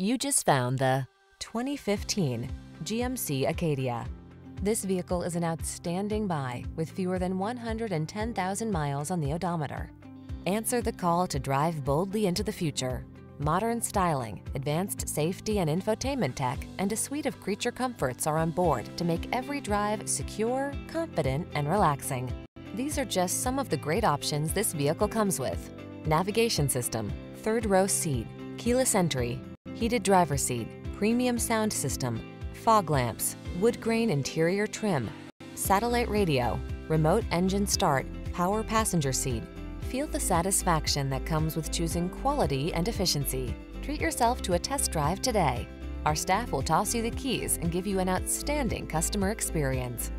You just found the 2015 GMC Acadia. This vehicle is an outstanding buy with fewer than 110,000 miles on the odometer. Answer the call to drive boldly into the future. Modern styling, advanced safety and infotainment tech, and a suite of creature comforts are on board to make every drive secure, confident, and relaxing. These are just some of the great options this vehicle comes with: navigation system, third row seat, keyless entry, heated driver's seat, premium sound system, fog lamps, wood grain interior trim, satellite radio, remote engine start, power passenger seat. Feel the satisfaction that comes with choosing quality and efficiency. Treat yourself to a test drive today. Our staff will toss you the keys and give you an outstanding customer experience.